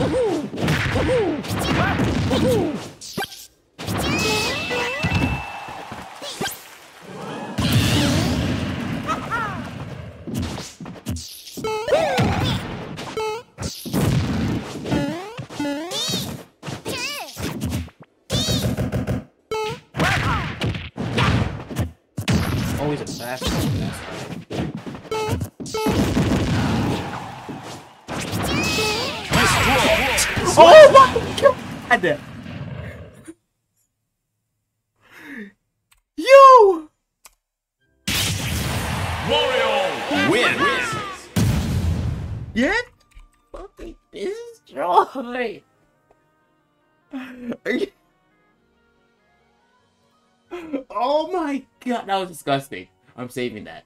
Always a fast one. Oh my god! Yo! Wario wins! Get fucking destroyed! Are you... Oh my god, that was disgusting. I'm saving that.